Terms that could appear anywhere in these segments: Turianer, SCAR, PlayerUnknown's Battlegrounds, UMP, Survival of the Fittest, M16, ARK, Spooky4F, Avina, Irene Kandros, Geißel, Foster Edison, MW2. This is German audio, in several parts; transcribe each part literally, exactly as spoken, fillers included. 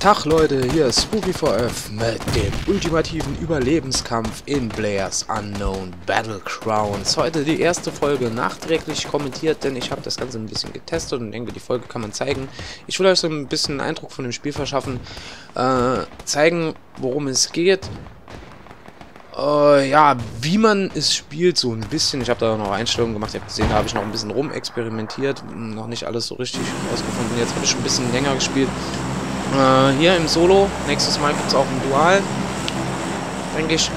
Tag Leute, hier ist Spooky four F mit dem ultimativen Überlebenskampf in PlayerUnknown's Battlegrounds. Heute die erste Folge nachträglich kommentiert, denn ich habe das Ganze ein bisschen getestet und denke, die Folge kann man zeigen. Ich will euch so ein bisschen einen Eindruck von dem Spiel verschaffen, äh, zeigen, worum es geht. Äh, ja, wie man es spielt, so ein bisschen. Ich habe da noch Einstellungen gemacht, ihr habt gesehen, da habe ich noch ein bisschen rumexperimentiert, noch nicht alles so richtig rausgefunden. Jetzt habe ich ein bisschen länger gespielt. Uh, hier im Solo, nächstes Mal gibt es auch ein Dual, denke ich.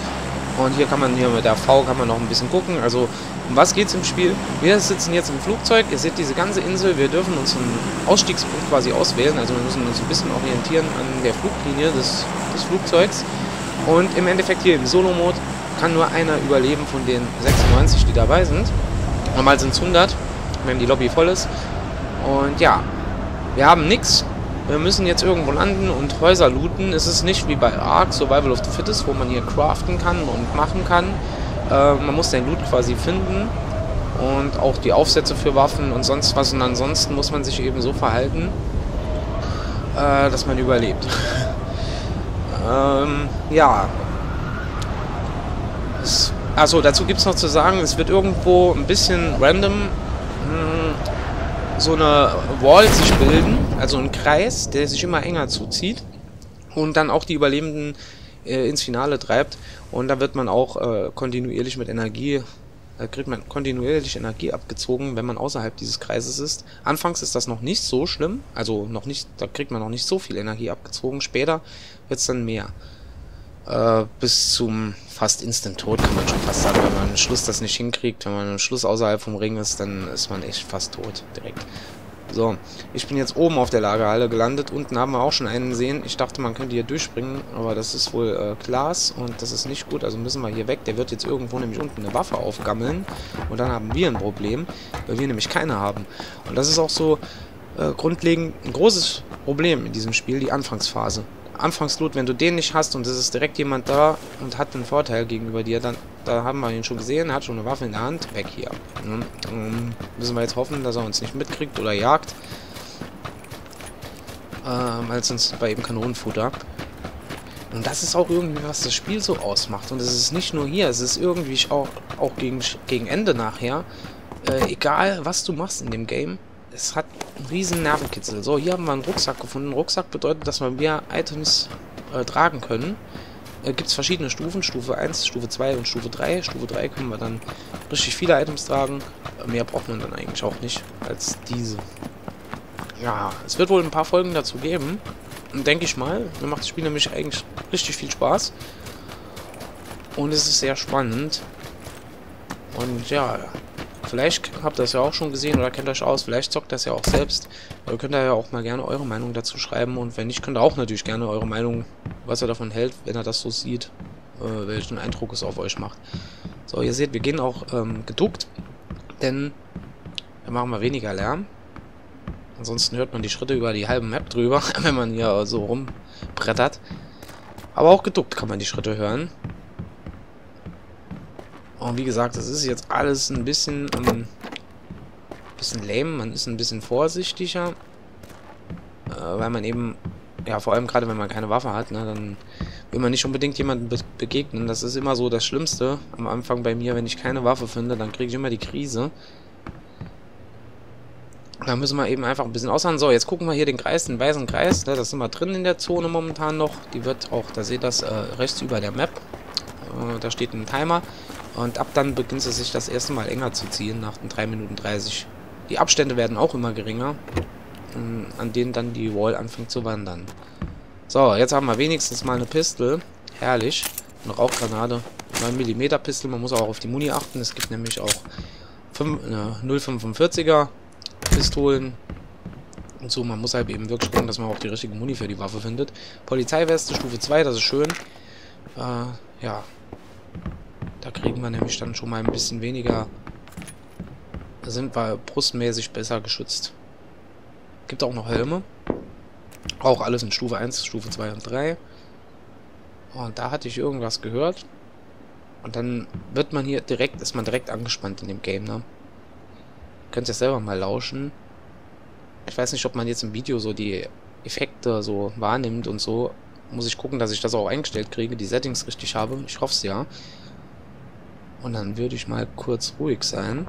Und hier kann man, hier mit der V kann man noch ein bisschen gucken. Also, um was geht's im Spiel? Wir sitzen jetzt im Flugzeug, ihr seht diese ganze Insel, wir dürfen uns einen Ausstiegspunkt quasi auswählen. Also wir müssen uns ein bisschen orientieren an der Fluglinie des, des Flugzeugs. Und im Endeffekt hier im Solo-Mode kann nur einer überleben von den sechsundneunzig, die dabei sind. Normal sind es hundert, wenn die Lobby voll ist. Und ja, wir haben nichts. Wir müssen jetzt irgendwo landen und Häuser looten. Es ist nicht wie bei ARK, Survival of the Fittest, wo man hier craften kann und machen kann. Äh, man muss den Loot quasi finden und auch die Aufsätze für Waffen und sonst was. Und ansonsten muss man sich eben so verhalten, äh, dass man überlebt. ähm, ja. Also dazu gibt es noch zu sagen, es wird irgendwo ein bisschen random mh, so eine Wall sich bilden, also ein Kreis, der sich immer enger zuzieht und dann auch die Überlebenden äh, ins Finale treibt, und da wird man auch äh, kontinuierlich mit Energie, äh, kriegt man kontinuierlich Energie abgezogen, wenn man außerhalb dieses Kreises ist. Anfangs ist das noch nicht so schlimm, also noch nicht, da kriegt man noch nicht so viel Energie abgezogen, später wird es dann mehr. Äh, bis zum fast instant Tod kann man schon fast sagen, wenn man am Schluss das nicht hinkriegt, wenn man am Schluss außerhalb vom Ring ist, dann ist man echt fast tot direkt. So, ich bin jetzt oben auf der Lagerhalle gelandet, unten haben wir auch schon einen sehen, ich dachte man könnte hier durchspringen, aber das ist wohl äh, Glas und das ist nicht gut, also müssen wir hier weg, der wird jetzt irgendwo nämlich unten eine Waffe aufgammeln und dann haben wir ein Problem, weil wir nämlich keine haben. Und das ist auch so äh, grundlegend ein großes Problem in diesem Spiel, die Anfangsphase. Anfangsloot, wenn du den nicht hast und es ist direkt jemand da und hat einen Vorteil gegenüber dir, dann da haben wir ihn schon gesehen, er hat schon eine Waffe in der Hand, weg hier. Mhm. Müssen wir jetzt hoffen, dass er uns nicht mitkriegt oder jagt. Ähm, weil sonst bei ihm Kanonenfutter. Und das ist auch irgendwie, was das Spiel so ausmacht. Und es ist nicht nur hier, es ist irgendwie auch, auch gegen, gegen Ende nachher. Äh, egal, was du machst in dem Game. Es hat einen riesen Nervenkitzel. So, hier haben wir einen Rucksack gefunden. Ein Rucksack bedeutet, dass wir mehr Items äh, tragen können. Äh, Gibt es verschiedene Stufen. Stufe eins, Stufe zwei und Stufe drei. Stufe drei können wir dann richtig viele Items tragen. Äh, mehr braucht man dann eigentlich auch nicht als diese. Ja, es wird wohl ein paar Folgen dazu geben. Denke ich mal. Mir macht das Spiel nämlich eigentlich richtig viel Spaß. Und es ist sehr spannend. Und ja... Vielleicht habt ihr das ja auch schon gesehen oder kennt euch aus, vielleicht zockt das ja auch selbst. Ihr könnt da ja auch mal gerne eure Meinung dazu schreiben, und wenn nicht, könnt ihr auch natürlich gerne eure Meinung, was ihr davon hält, wenn ihr das so sieht, äh, welchen Eindruck es auf euch macht. So, ihr seht, wir gehen auch ähm, geduckt, denn dann machen wir weniger Lärm. Ansonsten hört man die Schritte über die halbe Map drüber, wenn man hier so rumbrettert. Aber auch geduckt kann man die Schritte hören. Und wie gesagt, das ist jetzt alles ein bisschen, ähm, bisschen lame, man ist ein bisschen vorsichtiger, äh, weil man eben, ja vor allem gerade wenn man keine Waffe hat, ne, dann will man nicht unbedingt jemandem be begegnen. Das ist immer so das Schlimmste am Anfang bei mir, wenn ich keine Waffe finde, dann kriege ich immer die Krise. Da müssen wir eben einfach ein bisschen aushalten. So, jetzt gucken wir hier den Kreis, den weißen Kreis, ne, das sind wir drin in der Zone momentan noch, die wird auch, da seht ihr das, äh, rechts über der Map, äh, da steht ein Timer. Und ab dann beginnt es sich das erste Mal enger zu ziehen, nach den drei Minuten dreißig. Die Abstände werden auch immer geringer, an denen dann die Wall anfängt zu wandern. So, jetzt haben wir wenigstens mal eine Pistole. Herrlich. Eine Rauchgranate. neun Millimeter Pistole. Man muss auch auf die Muni achten. Es gibt nämlich auch null fünfundvierziger Pistolen. Und so, man muss halt eben wirklich gucken, dass man auch die richtige Muni für die Waffe findet. Polizeiweste, Stufe zwei, das ist schön. Äh, ja. Da kriegen wir nämlich dann schon mal ein bisschen weniger, da sind wir brustmäßig besser geschützt. Gibt auch noch Helme. Auch alles in Stufe eins, Stufe zwei und drei. Und da hatte ich irgendwas gehört. Und dann wird man hier direkt, ist man direkt angespannt in dem Game, ne? Könnt ihr selber mal lauschen. Ich weiß nicht, ob man jetzt im Video so die Effekte so wahrnimmt und so, muss ich gucken, dass ich das auch eingestellt kriege, die Settings richtig habe. Ich hoffe es ja. Und dann würde ich mal kurz ruhig sein.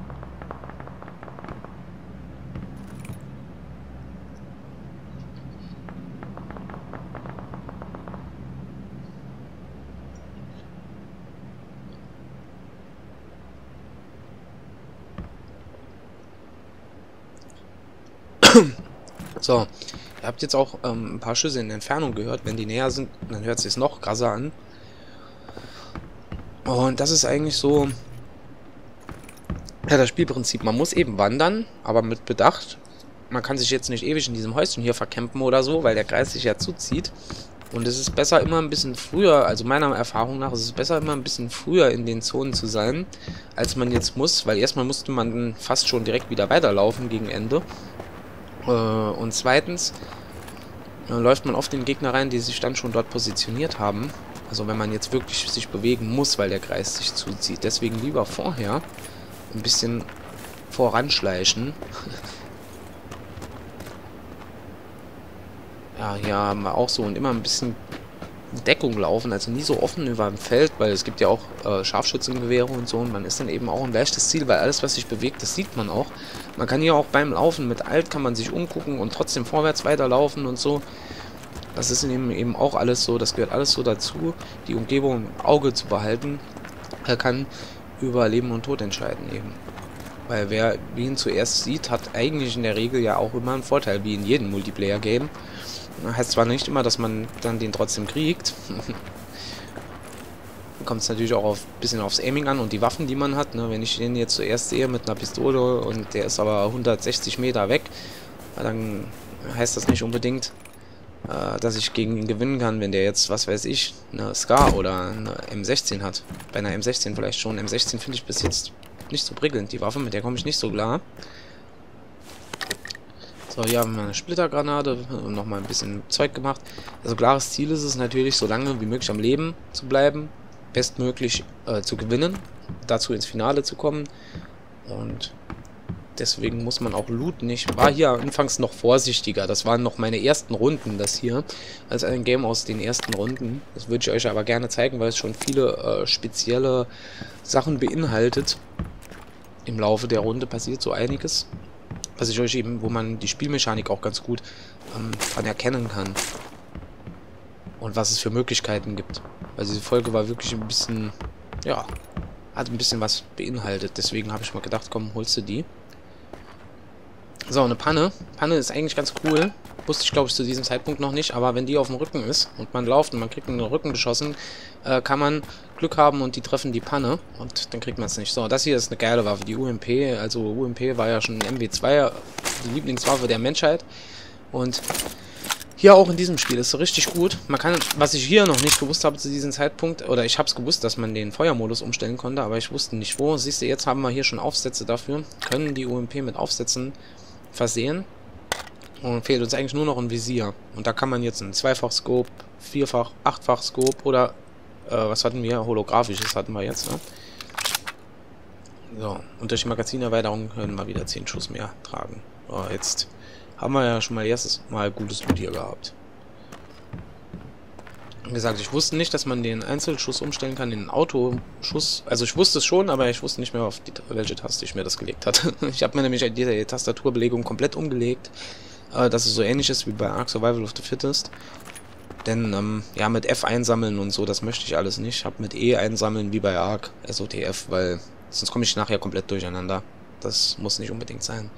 So, ihr habt jetzt auch ähm, ein paar Schüsse in Entfernung gehört. Wenn die näher sind, dann hört es sich noch krasser an. Und das ist eigentlich so ja, das Spielprinzip. Man muss eben wandern, aber mit Bedacht. Man kann sich jetzt nicht ewig in diesem Häuschen hier vercampen oder so, weil der Kreis sich ja zuzieht. Und es ist besser immer ein bisschen früher, also meiner Erfahrung nach, ist es besser immer ein bisschen früher in den Zonen zu sein, als man jetzt muss. Weil erstmal musste man fast schon direkt wieder weiterlaufen gegen Ende. Und zweitens äh, läuft man oft in Gegner rein, die sich dann schon dort positioniert haben. Also wenn man jetzt wirklich sich bewegen muss, weil der Kreis sich zuzieht. Deswegen lieber vorher ein bisschen voranschleichen. Ja, hier haben wir auch so und immer ein bisschen Deckung laufen. Also nie so offen über dem Feld, weil es gibt ja auch äh, Scharfschützengewehre und so. Und man ist dann eben auch ein leichtes Ziel, weil alles, was sich bewegt, das sieht man auch. Man kann hier auch beim Laufen mit Alt kann man sich umgucken und trotzdem vorwärts weiterlaufen und so. Das ist eben, eben auch alles so, das gehört alles so dazu, die Umgebung im Auge zu behalten. Er kann über Leben und Tod entscheiden eben. Weil wer ihn zuerst sieht, hat eigentlich in der Regel ja auch immer einen Vorteil, wie in jedem Multiplayer-Game. Heißt zwar nicht immer, dass man dann den trotzdem kriegt. Kommt es natürlich auch ein auf, bisschen aufs Aiming an und die Waffen, die man hat. Ne? Wenn ich den jetzt zuerst sehe mit einer Pistole und der ist aber hundertsechzig Meter weg, dann heißt das nicht unbedingt, äh, dass ich gegen ihn gewinnen kann, wenn der jetzt, was weiß ich, eine SCAR oder eine M sechzehn hat. Bei einer M sechzehn vielleicht schon. M sechzehn finde ich bis jetzt nicht so prickelnd. Die Waffe, mit der komme ich nicht so klar. So, hier haben wir eine Splittergranate und nochmal ein bisschen Zeug gemacht. Also klares Ziel ist es natürlich, so lange wie möglich am Leben zu bleiben, bestmöglich äh, zu gewinnen, dazu ins Finale zu kommen. Und deswegen muss man auch looten. Ich war hier anfangs noch vorsichtiger. Das waren noch meine ersten Runden, das hier. Das ist ein Game aus den ersten Runden. Das würde ich euch aber gerne zeigen, weil es schon viele äh, spezielle Sachen beinhaltet. Im Laufe der Runde passiert so einiges. Was ich euch eben, wo man die Spielmechanik auch ganz gut ähm, anerkennen kann. Und was es für Möglichkeiten gibt. Also diese Folge war wirklich ein bisschen, ja, hat ein bisschen was beinhaltet. Deswegen habe ich mal gedacht, komm, holst du die. So, eine Panne. Panne ist eigentlich ganz cool. Wusste ich, glaube ich, zu diesem Zeitpunkt noch nicht. Aber wenn die auf dem Rücken ist und man läuft und man kriegt einen Rücken geschossen, äh, kann man Glück haben und die treffen die Panne. Und dann kriegt man es nicht. So, das hier ist eine geile Waffe, die U M P. Also U M P war ja schon ein M W zwei, die Lieblingswaffe der Menschheit. Und hier auch in diesem Spiel ist so richtig gut. Man kann, was ich hier noch nicht gewusst habe zu diesem Zeitpunkt, oder ich habe es gewusst, dass man den Feuermodus umstellen konnte, aber ich wusste nicht wo. Siehst du, jetzt haben wir hier schon Aufsätze dafür. Können die U M P mit Aufsätzen versehen. Und fehlt uns eigentlich nur noch ein Visier. Und da kann man jetzt ein Zweifach-Scope, Vierfach-, Achtfach-Scope oder äh, was hatten wir? Holographisches hatten wir jetzt, ne? So, und durch die Magazinerweiterung können wir wieder zehn Schuss mehr tragen. So, jetzt haben wir ja schon mal erstes Mal gutes Loot hier gehabt. Wie gesagt, ich wusste nicht, dass man den Einzelschuss umstellen kann, den Autoschuss. Also ich wusste es schon, aber ich wusste nicht mehr, auf die, welche Taste ich mir das gelegt hatte. Ich habe mir nämlich die Tastaturbelegung komplett umgelegt, äh, dass es so ähnlich ist wie bei Ark Survival of the Fittest. Denn, ähm, ja, mit F einsammeln und so, das möchte ich alles nicht. Ich habe mit E einsammeln wie bei Ark, S O T F, weil sonst komme ich nachher komplett durcheinander. Das muss nicht unbedingt sein.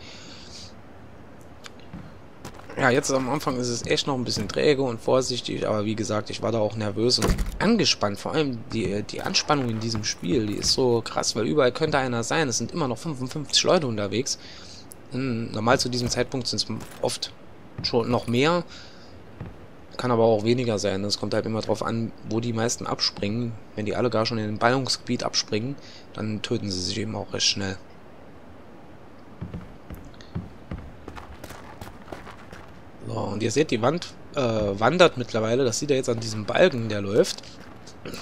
Ja, jetzt am Anfang ist es echt noch ein bisschen träge und vorsichtig, aber wie gesagt, ich war da auch nervös und angespannt. Vor allem die, die Anspannung in diesem Spiel, die ist so krass, weil überall könnte einer sein. Es sind immer noch fünfundfünfzig Leute unterwegs. Normal zu diesem Zeitpunkt sind es oft schon noch mehr, kann aber auch weniger sein. Es kommt halt immer drauf an, wo die meisten abspringen. Wenn die alle gar schon in den Ballungsgebiet abspringen, dann töten sie sich eben auch recht schnell. So, und ihr seht, die Wand äh, wandert mittlerweile. Das sieht er jetzt an diesem Balken, der läuft.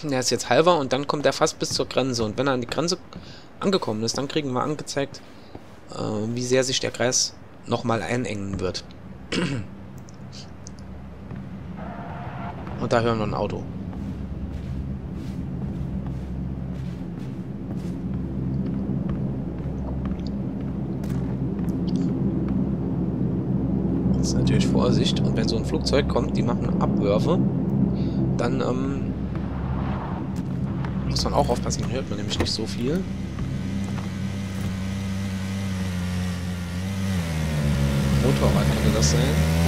Der ist jetzt halber und dann kommt er fast bis zur Grenze. Und wenn er an die Grenze angekommen ist, dann kriegen wir angezeigt, äh, wie sehr sich der Kreis nochmal einengen wird. Und da hören wir ein Auto. Das ist natürlich Vorsicht. Und wenn so ein Flugzeug kommt, die machen Abwürfe, dann ähm, muss man auch aufpassen, dann hört man nämlich nicht so viel. Motorrad könnte das sein.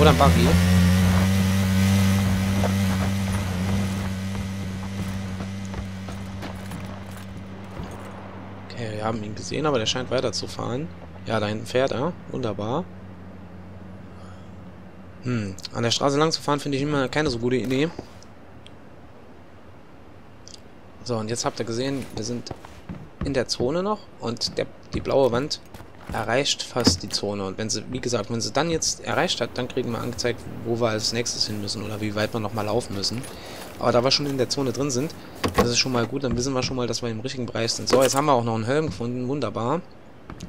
Oder ein Buggy. Okay, wir haben ihn gesehen, aber der scheint weiterzufahren. Ja, da hinten fährt er. Wunderbar. Hm, an der Straße lang zu fahren finde ich immer keine so gute Idee. So, und jetzt habt ihr gesehen, wir sind in der Zone noch und der, die blaue Wand erreicht fast die Zone. Und wenn sie, wie gesagt, wenn sie dann jetzt erreicht hat, dann kriegen wir angezeigt, wo wir als nächstes hin müssen oder wie weit wir nochmal laufen müssen. Aber da wir schon in der Zone drin sind, das ist schon mal gut, dann wissen wir schon mal, dass wir im richtigen Bereich sind. So, jetzt haben wir auch noch einen Helm gefunden, wunderbar.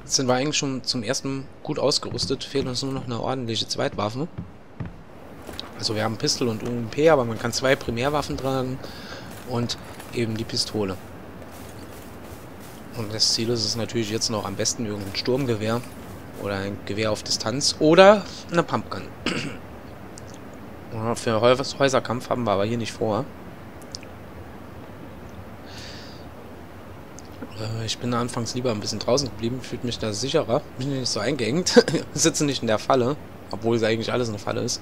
Jetzt sind wir eigentlich schon zum ersten gut ausgerüstet, fehlt uns nur noch eine ordentliche Zweitwaffe. Also wir haben Pistole und U M P, aber man kann zwei Primärwaffen tragen und eben die Pistole. Und das Ziel ist es natürlich jetzt noch am besten irgendein Sturmgewehr oder ein Gewehr auf Distanz oder eine Pumpgun. Für Häuserkampf haben wir aber hier nicht vor. Ich bin anfangs lieber ein bisschen draußen geblieben, fühlt mich da sicherer, bin nicht so eingeengt, sitze nicht in der Falle, obwohl es eigentlich alles eine Falle ist.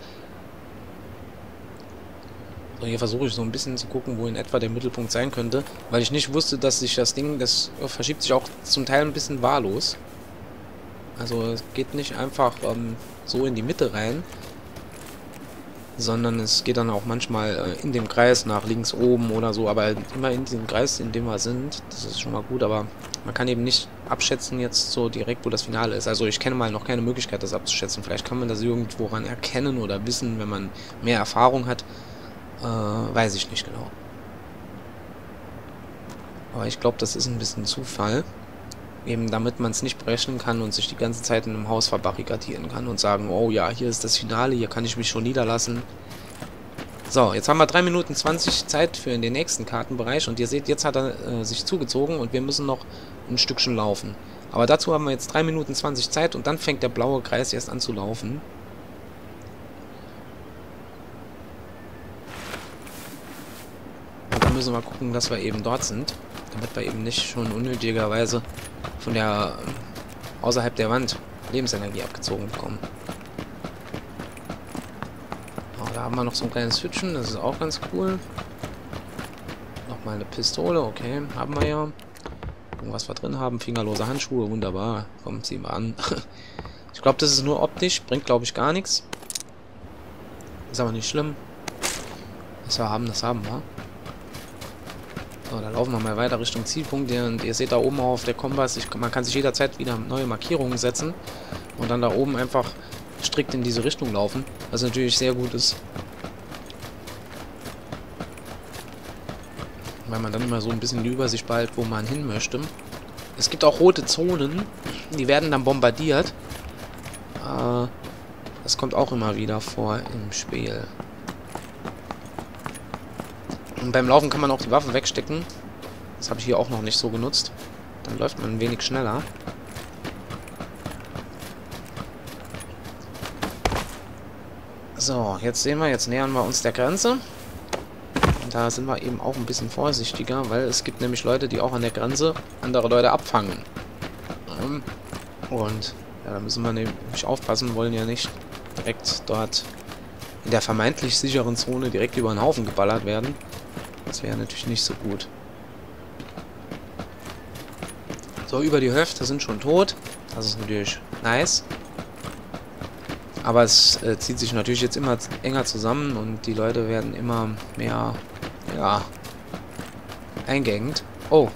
So, hier versuche ich so ein bisschen zu gucken, wo in etwa der Mittelpunkt sein könnte, weil ich nicht wusste, dass sich das Ding, das verschiebt sich auch zum Teil ein bisschen wahllos. Also es geht nicht einfach ähm, so in die Mitte rein, sondern es geht dann auch manchmal äh, in dem Kreis nach links oben oder so, aber immer in diesem Kreis, in dem wir sind, das ist schon mal gut, aber man kann eben nicht abschätzen jetzt so direkt, wo das Finale ist. Also ich kenne mal noch keine Möglichkeit, das abzuschätzen. Vielleicht kann man das irgendwo ran erkennen oder wissen, wenn man mehr Erfahrung hat. Äh, weiß ich nicht genau. Aber ich glaube, das ist ein bisschen Zufall. Eben damit man es nicht berechnen kann und sich die ganze Zeit in einem Haus verbarrikadieren kann und sagen, oh ja, hier ist das Finale, hier kann ich mich schon niederlassen. So, jetzt haben wir drei Minuten zwanzig Zeit für in den nächsten Kartenbereich und ihr seht, jetzt hat er äh, sich zugezogen und wir müssen noch ein Stückchen laufen. Aber dazu haben wir jetzt drei Minuten zwanzig Zeit und dann fängt der blaue Kreis erst an zu laufen. Müssen wir gucken, dass wir eben dort sind, damit wir eben nicht schon unnötigerweise von der außerhalb der Wand Lebensenergie abgezogen bekommen. Oh, da haben wir noch so ein kleines Hütchen, das ist auch ganz cool. Nochmal eine Pistole, okay, haben wir ja. Gucken, was wir drin haben, fingerlose Handschuhe, wunderbar, kommen sie mal an. Ich glaube, das ist nur optisch, bringt glaube ich gar nichts. Ist aber nicht schlimm. Was wir haben, das haben wir. So, da laufen wir mal weiter Richtung Zielpunkt. Und ihr seht da oben auf der Kompass, ich, man kann sich jederzeit wieder neue Markierungen setzen und dann da oben einfach strikt in diese Richtung laufen, was natürlich sehr gut ist. Weil man dann immer so ein bisschen die Übersicht behält, wo man hin möchte. Es gibt auch rote Zonen, die werden dann bombardiert. Äh, das kommt auch immer wieder vor im Spiel. Und beim Laufen kann man auch die Waffe wegstecken. Das habe ich hier auch noch nicht so genutzt. Dann läuft man ein wenig schneller. So, jetzt sehen wir, jetzt nähern wir uns der Grenze. Und da sind wir eben auch ein bisschen vorsichtiger, weil es gibt nämlich Leute, die auch an der Grenze andere Leute abfangen. Und ja, da müssen wir nämlich aufpassen, wollen ja nicht direkt dort in der vermeintlich sicheren Zone direkt über den Haufen geballert werden. Das wäre natürlich nicht so gut. So, über die Hälfte sind schon tot. Das ist natürlich nice. Aber es äh, zieht sich natürlich jetzt immer enger zusammen und die Leute werden immer mehr, ja, eingeengt. Oh.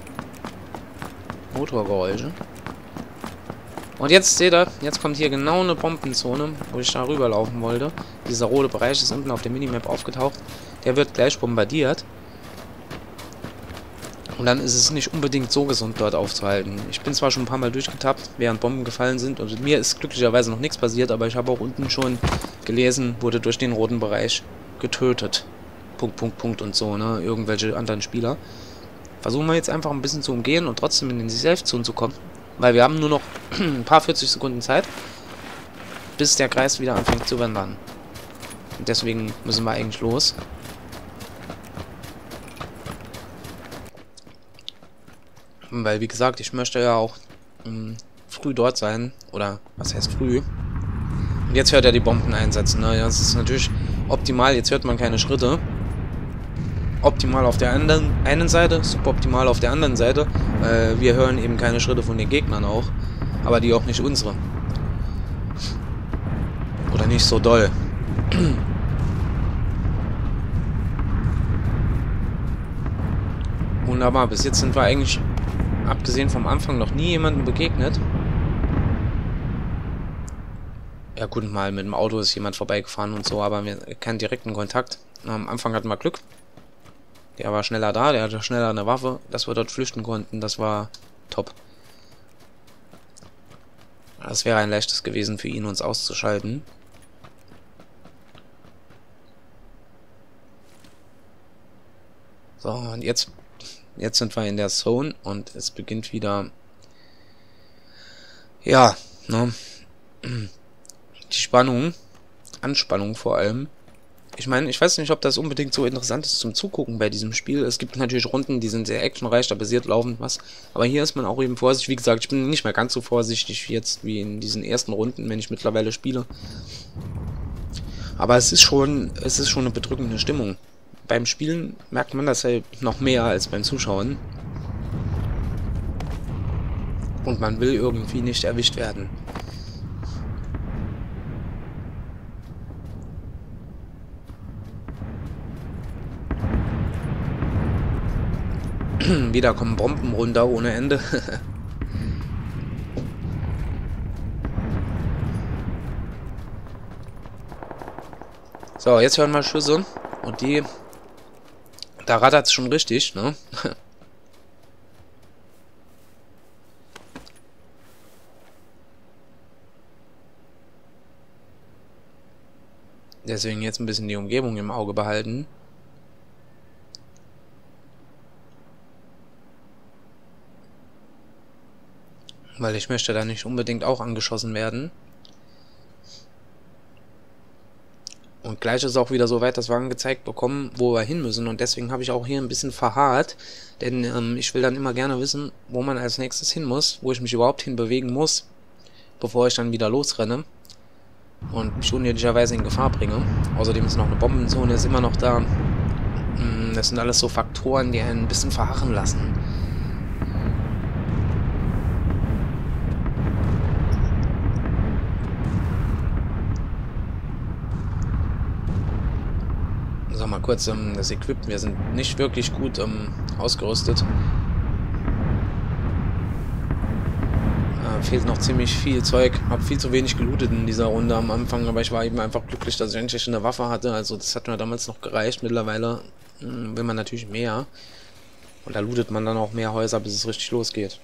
Motorgeräusche. Und jetzt seht ihr, jetzt kommt hier genau eine Bombenzone, wo ich da rüberlaufen wollte. Dieser rote Bereich ist unten auf der Minimap aufgetaucht. Der wird gleich bombardiert. Und dann ist es nicht unbedingt so gesund, dort aufzuhalten. Ich bin zwar schon ein paar Mal durchgetappt, während Bomben gefallen sind. Und mir ist glücklicherweise noch nichts passiert, aber ich habe auch unten schon gelesen, wurde durch den roten Bereich getötet. Punkt, Punkt, Punkt und so, ne, irgendwelche anderen Spieler. Versuchen wir jetzt einfach ein bisschen zu umgehen und trotzdem in den Safe-Zone zu kommen, weil wir haben nur noch ein paar vierzig Sekunden Zeit, bis der Kreis wieder anfängt zu wandern. Und deswegen müssen wir eigentlich los. Weil, wie gesagt, ich möchte ja auch mh, früh dort sein. Oder, was heißt früh? Und jetzt hört er die Bomben einsetzen. Ne? Das ist natürlich optimal. Jetzt hört man keine Schritte. Optimal auf der anderen, einen Seite, suboptimal auf der anderen Seite. Äh, wir hören eben keine Schritte von den Gegnern auch. Aber die auch nicht unsere. Oder nicht so doll. Wunderbar. Bis jetzt sind wir eigentlich... abgesehen vom Anfang noch nie jemandem begegnet. Ja gut, mal mit dem Auto ist jemand vorbeigefahren und so, aber keinen direkten Kontakt. Am Anfang hatten wir Glück. Der war schneller da, der hatte schneller eine Waffe, dass wir dort flüchten konnten, das war top. Das wäre ein leichtes gewesen für ihn, uns auszuschalten. So, und jetzt... Jetzt sind wir in der Zone und es beginnt wieder, ja, ne, die Spannung, Anspannung vor allem. Ich meine, ich weiß nicht, ob das unbedingt so interessant ist zum Zugucken bei diesem Spiel. Es gibt natürlich Runden, die sind sehr actionreich, da passiert laufend was. Aber hier ist man auch eben vorsichtig. Wie gesagt, ich bin nicht mehr ganz so vorsichtig jetzt wie in diesen ersten Runden, wenn ich mittlerweile spiele. Aber es ist schon, es ist schon eine bedrückende Stimmung. Beim Spielen merkt man das ja noch mehr als beim Zuschauen. Und man will irgendwie nicht erwischt werden. Wieder kommen Bomben runter ohne Ende. So, jetzt hören wir Schüsse. Und die... Da rattert es schon richtig, ne? Deswegen jetzt ein bisschen die Umgebung im Auge behalten. Weil ich möchte da nicht unbedingt auch angeschossen werden. Und gleich ist auch wieder so weit, dass wir angezeigt bekommen, wo wir hin müssen. Und deswegen habe ich auch hier ein bisschen verharrt. Denn ähm, ich will dann immer gerne wissen, wo man als nächstes hin muss. Wo ich mich überhaupt hin bewegen muss. Bevor ich dann wieder losrenne. Und mich unnötigerweise in Gefahr bringe. Außerdem ist noch eine Bombenzone, ist immer noch da. Das sind alles so Faktoren, die einen ein bisschen verharren lassen. Sag mal kurz, um, das Equipment, wir sind nicht wirklich gut um, ausgerüstet. Äh, fehlt noch ziemlich viel Zeug. Hab viel zu wenig gelootet in dieser Runde am Anfang, aber ich war eben einfach glücklich, dass ich endlich eine Waffe hatte. Also das hat mir damals noch gereicht. Mittlerweile mh, will man natürlich mehr. Und da lootet man dann auch mehr Häuser, bis es richtig losgeht.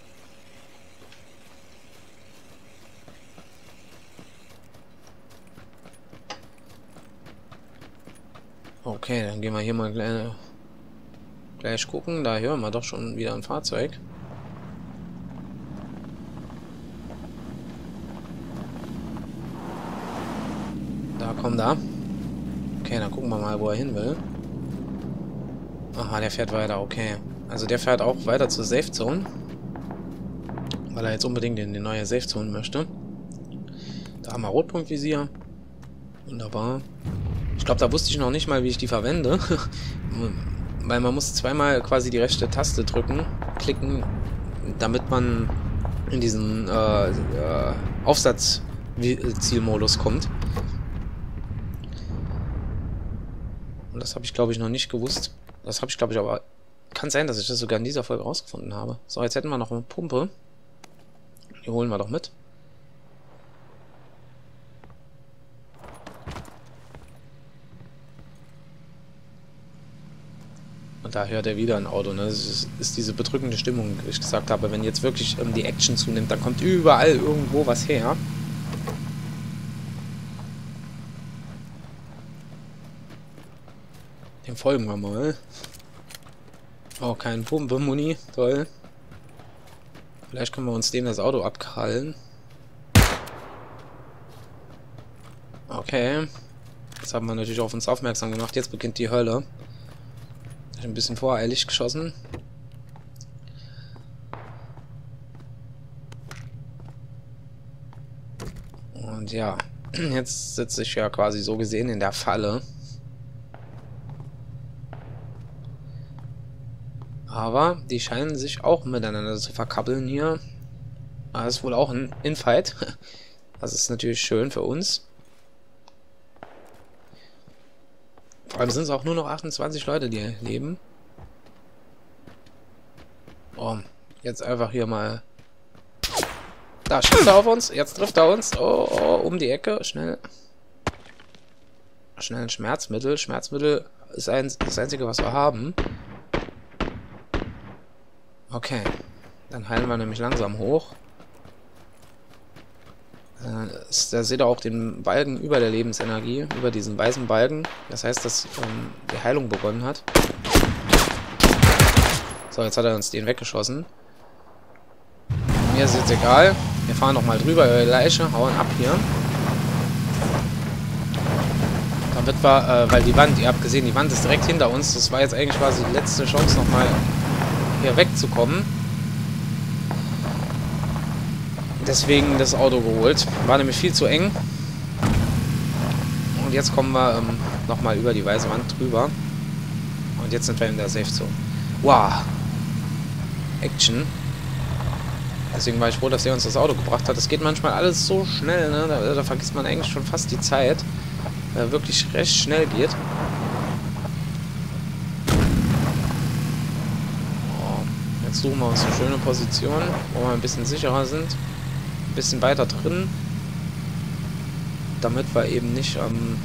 Okay, dann gehen wir hier mal gleich, gleich gucken. Da hören wir doch schon wieder ein Fahrzeug. Da, komm da. Okay, dann gucken wir mal, wo er hin will. Aha, der fährt weiter, okay. Also der fährt auch weiter zur Safe Zone. Weil er jetzt unbedingt in die neue Safe Zone möchte. Da haben wir Rotpunktvisier. Wunderbar. Ich glaube, da wusste ich noch nicht mal, wie ich die verwende. Weil man muss zweimal quasi die rechte Taste drücken, klicken, damit man in diesen äh, äh, Aufsatzzielmodus kommt. Und das habe ich, glaube ich, noch nicht gewusst. Das habe ich, glaube ich, aber... Kann sein, dass ich das sogar in dieser Folge rausgefunden habe. So, jetzt hätten wir noch eine Pumpe. Die holen wir doch mit. Und da hört er wieder ein Auto, ne? Das ist, ist diese bedrückende Stimmung, wie ich gesagt habe. Wenn jetzt wirklich ähm, die Action zunimmt, dann kommt überall irgendwo was her. Dem folgen wir mal. Oh, kein Pumpe-Muni. Toll. Vielleicht können wir uns dem das Auto abkrallen. Okay. Jetzt haben wir natürlich auf uns aufmerksam gemacht. Jetzt beginnt die Hölle. Ich habe ein bisschen voreilig geschossen. Und ja, jetzt sitze ich ja quasi so gesehen in der Falle. Aber die scheinen sich auch miteinander zu verkappeln hier. Das ist wohl auch ein Infight. Das ist natürlich schön für uns. Vor allem sind es auch nur noch achtundzwanzig Leute, die leben. Oh, jetzt einfach hier mal... Da schießt er auf uns. Jetzt trifft er uns. Oh, oh, um die Ecke. Schnell. Schnell ein Schmerzmittel. Schmerzmittel ist ein, das einzige, was wir haben. Okay. Dann heilen wir nämlich langsam hoch. Äh, ist, da seht ihr auch den Balken über der Lebensenergie. Über diesen weißen Balken. Das heißt, dass ähm, die Heilung begonnen hat. So, jetzt hat er uns den weggeschossen. Mir ist jetzt egal. Wir fahren nochmal drüber, über die Leiche, hauen ab hier. Damit wir, äh, weil die Wand, ihr habt gesehen, die Wand ist direkt hinter uns. Das war jetzt eigentlich quasi die letzte Chance, nochmal hier wegzukommen. Deswegen das Auto geholt. War nämlich viel zu eng. Und jetzt kommen wir ähm, nochmal über die weiße Wand drüber. Und jetzt sind wir in der Safe-Zone. Wow. Action. Deswegen war ich froh, dass er uns das Auto gebracht hat. Das geht manchmal alles so schnell, ne? Da, da vergisst man eigentlich schon fast die Zeit. Weil wirklich recht schnell geht. Oh, jetzt suchen wir uns eine schöne Position, wo wir ein bisschen sicherer sind. Ein bisschen weiter drin. Damit wir eben nicht ähm,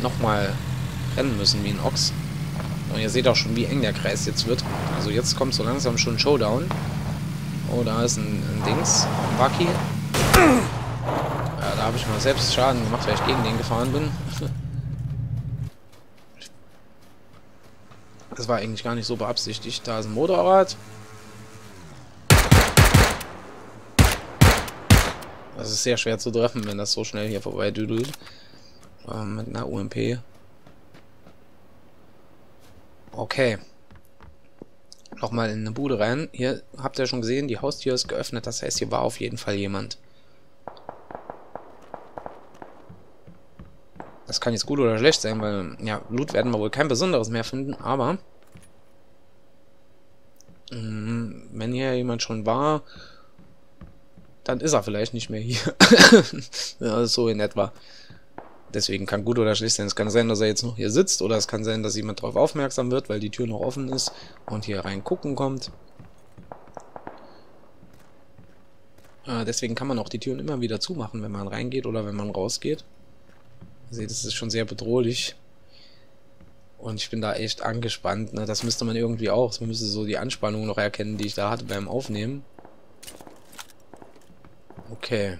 nochmal rennen müssen wie ein Ochs. Und ihr seht auch schon, wie eng der Kreis jetzt wird. Also jetzt kommt so langsam schon ein Showdown. Oh, da ist ein, ein Dings. Ein Bucky. Ja, da habe ich mal selbst Schaden gemacht, weil ich gegen den gefahren bin. Das war eigentlich gar nicht so beabsichtigt. Da ist ein Motorrad. Das ist sehr schwer zu treffen, wenn das so schnell hier vorbei düdelt. Ähm, mit einer U M P. Okay. Nochmal in eine Bude rein. Hier habt ihr schon gesehen, die Haustür ist geöffnet. Das heißt, hier war auf jeden Fall jemand. Das kann jetzt gut oder schlecht sein, weil ja, Loot werden wir wohl kein besonderes mehr finden, aber mh, wenn hier jemand schon war, dann ist er vielleicht nicht mehr hier. Ja, so in etwa. Deswegen kann gut oder schlecht sein. Es kann sein, dass er jetzt noch hier sitzt, oder es kann sein, dass jemand darauf aufmerksam wird, weil die Tür noch offen ist und hier reingucken kommt. Äh, deswegen kann man auch die Türen immer wieder zumachen, wenn man reingeht oder wenn man rausgeht. Ihr seht, es ist schon sehr bedrohlich. Und ich bin da echt angespannt. Ne? Das müsste man irgendwie auch. Man müsste so die Anspannung noch erkennen, die ich da hatte beim Aufnehmen. Okay.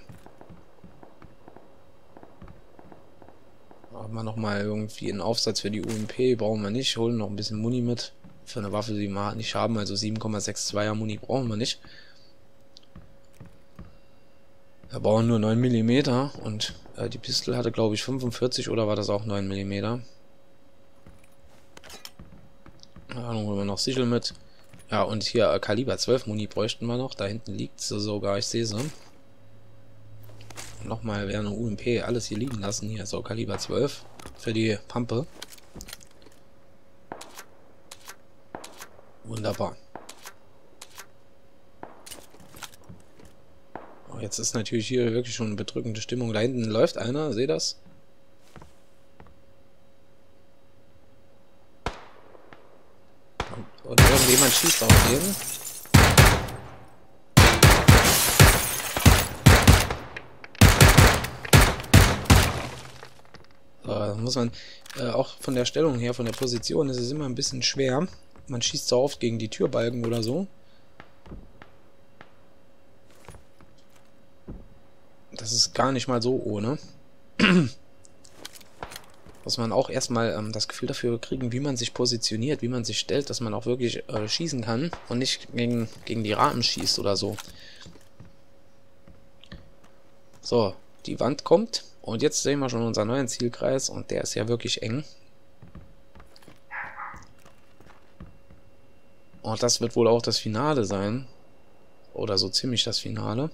Machen wir nochmal irgendwie einen Aufsatz für die U M P, brauchen wir nicht. Holen noch ein bisschen Muni mit. Für eine Waffe, die wir nicht haben, also sieben Komma zweiundsechziger Muni brauchen wir nicht. Wir brauchen nur neun Millimeter und äh, die Pistole hatte, glaube ich, fünfundvierzig oder war das auch neun Millimeter? Ja, dann holen wir noch Sichel mit. Ja, und hier äh, Kaliber zwölf Muni bräuchten wir noch. Da hinten liegt sie sogar, ich sehe sie. Nochmal wäre eine U M P, alles hier liegen lassen. Hier, so Kaliber zwölf für die Pampe. Wunderbar. Oh, jetzt ist natürlich hier wirklich schon eine bedrückende Stimmung. Da hinten läuft einer, seht ihr das? Und, und irgendjemand schießt auf den. Muss man äh, auch von der Stellung her, von der Position, ist es immer ein bisschen schwer. Man schießt so oft gegen die Türbalken oder so. Das ist gar nicht mal so ohne. muss man auch erstmal ähm, das Gefühl dafür kriegen, wie man sich positioniert, wie man sich stellt, dass man auch wirklich äh, schießen kann und nicht gegen, gegen die Rahmen schießt oder so. So, die Wand kommt und jetzt sehen wir schon unseren neuen Zielkreis und der ist ja wirklich eng. Und das wird wohl auch das Finale sein. Oder so ziemlich das Finale.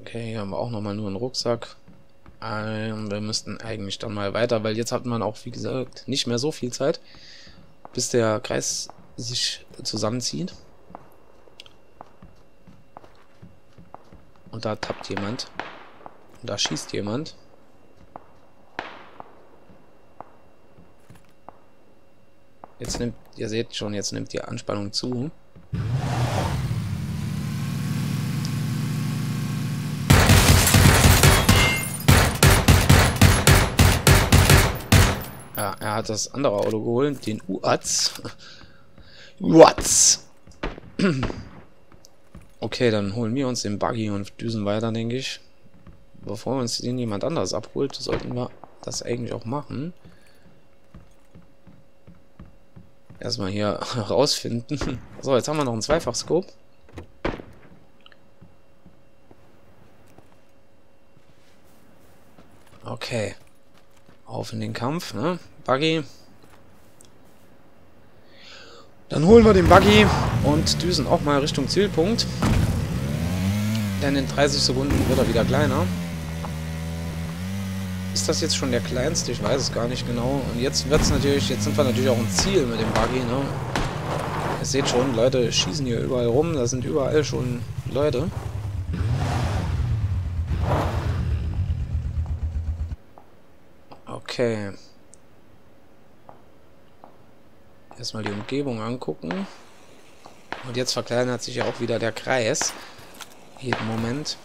Okay, hier haben wir auch nochmal nur einen Rucksack. Ähm, wir müssten eigentlich dann mal weiter, weil jetzt hat man auch, wie gesagt, nicht mehr so viel Zeit, bis der Kreis sich zusammenzieht. Und da tappt jemand. Und da schießt jemand. Jetzt nimmt, ihr seht schon, jetzt nimmt die Anspannung zu. Ja, er hat das andere Auto geholt, den U A Z. U A Z! Okay, dann holen wir uns den Buggy und düsen weiter, denke ich. Bevor uns den jemand anders abholt, sollten wir das eigentlich auch machen. Erstmal hier rausfinden. So, jetzt haben wir noch einen Zweifach-Scope. Okay. Auf in den Kampf, ne? Buggy. Dann holen wir den Buggy und düsen auch mal Richtung Zielpunkt. Denn in dreißig Sekunden wird er wieder kleiner. Ist das jetzt schon der kleinste? Ich weiß es gar nicht genau. Und jetzt wird's natürlich, jetzt sind wir natürlich auch ein Ziel mit dem Buggy, ne? Ihr seht schon, Leute schießen hier überall rum. Da sind überall schon Leute. Okay. Erstmal die Umgebung angucken. Und jetzt verkleinert sich ja auch wieder der Kreis. Jeden Moment.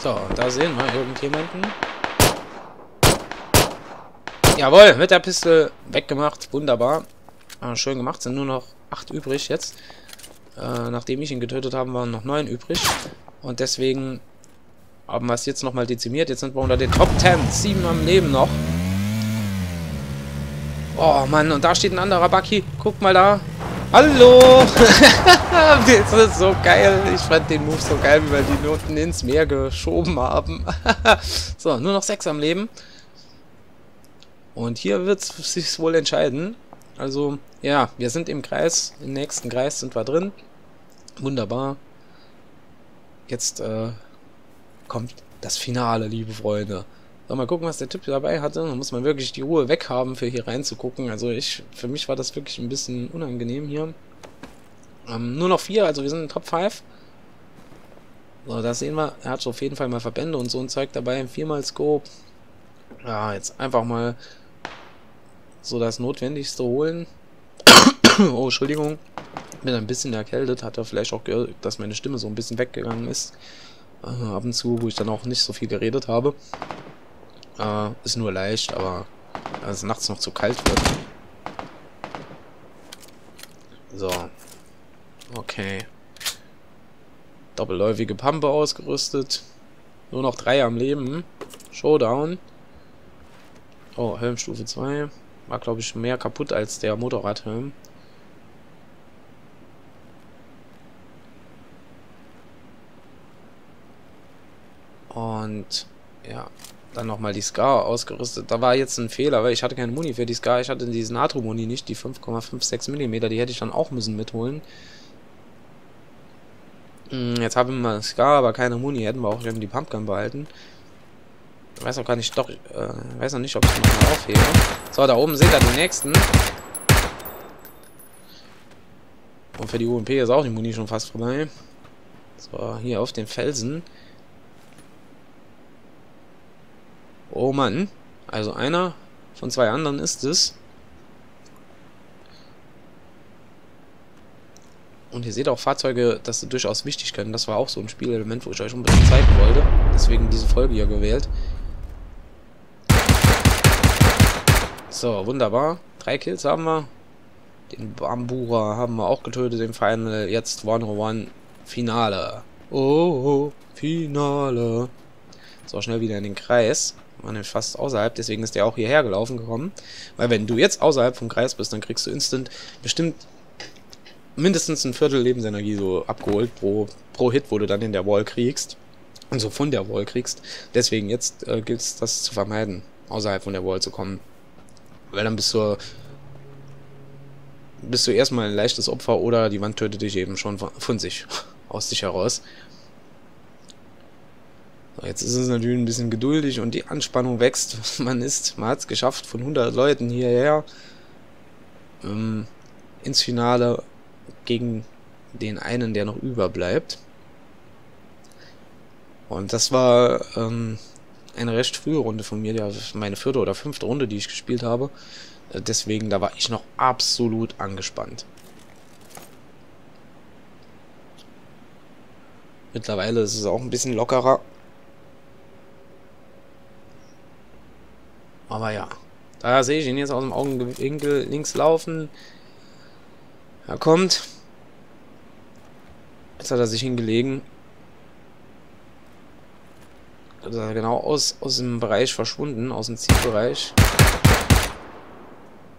So, und da sehen wir irgendjemanden. Jawohl, mit der Pistole weggemacht. Wunderbar. Äh, schön gemacht. Sind nur noch acht übrig jetzt. Äh, nachdem ich ihn getötet habe, waren noch neun übrig. Und deswegen haben wir es jetzt nochmal dezimiert. Jetzt sind wir unter den Top zehn. sieben am Leben noch. Oh Mann, und da steht ein anderer Buggy. Guck mal da. Hallo! Das ist so geil. Ich fand den Move so geil, wie wir die Noten ins Meer geschoben haben. So, nur noch sechs am Leben. Und hier wird es sich wohl entscheiden. Also, ja, wir sind im Kreis. Im nächsten Kreis sind wir drin. Wunderbar. Jetzt äh, kommt das Finale, liebe Freunde. So, mal gucken, was der Typ dabei hatte. Da muss man wirklich die Ruhe weg haben, für hier reinzugucken. Also ich, für mich war das wirklich ein bisschen unangenehm hier. Ähm, nur noch vier, also wir sind in Top fünf. So, das sehen wir. Er hat schon auf jeden Fall mal Verbände und so ein Zeug dabei. Viermal Scope. Ja, jetzt einfach mal so das Notwendigste holen. Oh, Entschuldigung. Bin ein bisschen erkältet. Hat er vielleicht auch gehört, dass meine Stimme so ein bisschen weggegangen ist. Äh, ab und zu, wo ich dann auch nicht so viel geredet habe. Uh, ist nur leicht, aber als es nachts noch zu kalt wird. So. Okay. Doppelläufige Pampe ausgerüstet. Nur noch drei am Leben. Showdown. Oh, Helmstufe zwei. War, glaube ich, mehr kaputt als der Motorradhelm. Und ja. Dann nochmal die SCAR ausgerüstet. Da war jetzt ein Fehler, weil ich hatte keine Muni für die SCAR. Ich hatte diese NATO-Muni nicht, die fünf Komma fünfundsechzig Millimeter. Die hätte ich dann auch müssen mitholen. Jetzt haben wir SCAR, aber keine Muni. Hätten wir auch die Pumpgun behalten. Ich weiß auch gar nicht, doch, äh, weiß noch nicht, ob ich die noch aufhebe. So, da oben seht ihr den nächsten. Und für die U M P ist auch die Muni schon fast vorbei. So, hier auf den Felsen. Oh Mann, also einer von zwei anderen ist es. Und ihr seht auch Fahrzeuge, dass sie durchaus wichtig können. Das war auch so ein Spielelement, wo ich euch unbedingt zeigen wollte. Deswegen diese Folge hier gewählt. So, wunderbar. Drei Kills haben wir. Den Bambura haben wir auch getötet im Final. Jetzt eins null eins Finale. Oh, Finale. So, schnell wieder in den Kreis. Man ist fast außerhalb, deswegen ist der auch hierher gelaufen gekommen. Weil wenn du jetzt außerhalb vom Kreis bist, dann kriegst du instant bestimmt mindestens ein Viertel Lebensenergie so abgeholt pro, pro Hit, wo du dann in der Wall kriegst. Und so von der Wall kriegst. Deswegen jetzt äh, gilt es, das zu vermeiden, außerhalb von der Wall zu kommen. Weil dann bist du, bist du erstmal ein leichtes Opfer oder die Wand tötet dich eben schon von, von sich, aus sich heraus. Jetzt ist es natürlich ein bisschen geduldig und die Anspannung wächst. Man ist, man hat es geschafft, von hundert Leuten hierher ähm, ins Finale gegen den einen, der noch überbleibt. Und das war ähm, eine recht frühe Runde von mir, ja, meine vierte oder fünfte Runde, die ich gespielt habe. Deswegen, da war ich noch absolut angespannt. Mittlerweile ist es auch ein bisschen lockerer. Aber ja, da sehe ich ihn jetzt aus dem Augenwinkel links laufen. Er kommt. Jetzt hat er sich hingelegen. Jetzt ist er genau aus, aus dem Bereich verschwunden, aus dem Zielbereich.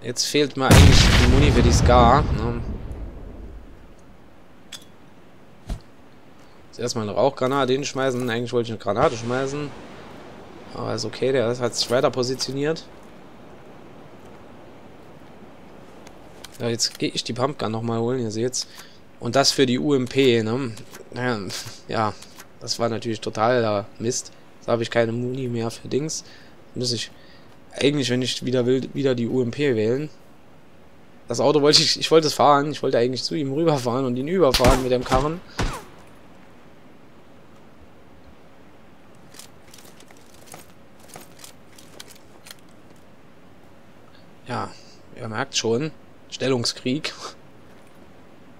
Jetzt fehlt mir eigentlich die Muni für die SCAR. Ne? Jetzt erstmal eine Rauchgranate hinschmeißen. Eigentlich wollte ich eine Granate schmeißen. Aber ist okay, der hat sich weiter positioniert. Ja, jetzt gehe ich die Pumpgun nochmal holen, ihr seht's. Und das für die U M P, ne? Ja, das war natürlich totaler Mist. Jetzt habe ich keine Muni mehr für Dings. Muss ich eigentlich, wenn ich wieder will, wieder die U M P wählen. Das Auto wollte ich, ich wollte es fahren. Ich wollte eigentlich zu ihm rüberfahren und ihn überfahren mit dem Karren. Ja, ihr merkt schon, Stellungskrieg.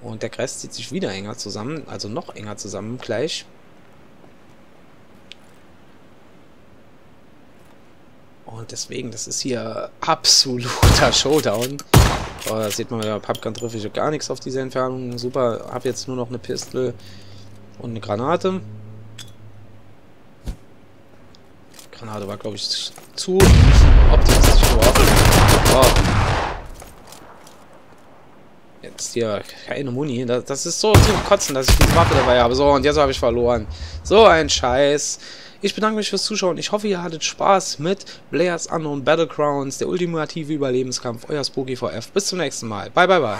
Und der Kreis zieht sich wieder enger zusammen, also noch enger zusammen gleich. Und deswegen, das ist hier absoluter Showdown. Oh, da sieht man, der Pumpgun trifft ich gar nichts auf diese Entfernung. Super, hab jetzt nur noch eine Pistole und eine Granate. Granate war, glaube ich, zu optimistisch geworfen. Jetzt hier keine Muni. Das, das ist so zu kotzen, dass ich die Waffe dabei habe. So, und jetzt habe ich verloren. So ein Scheiß. Ich bedanke mich fürs Zuschauen. Ich hoffe, ihr hattet Spaß mit PlayerUnknown's Battlegrounds, der ultimative Überlebenskampf. Euer Spooky four F. Bis zum nächsten Mal. Bye, bye, bye.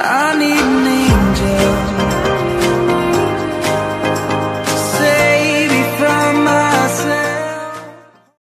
I need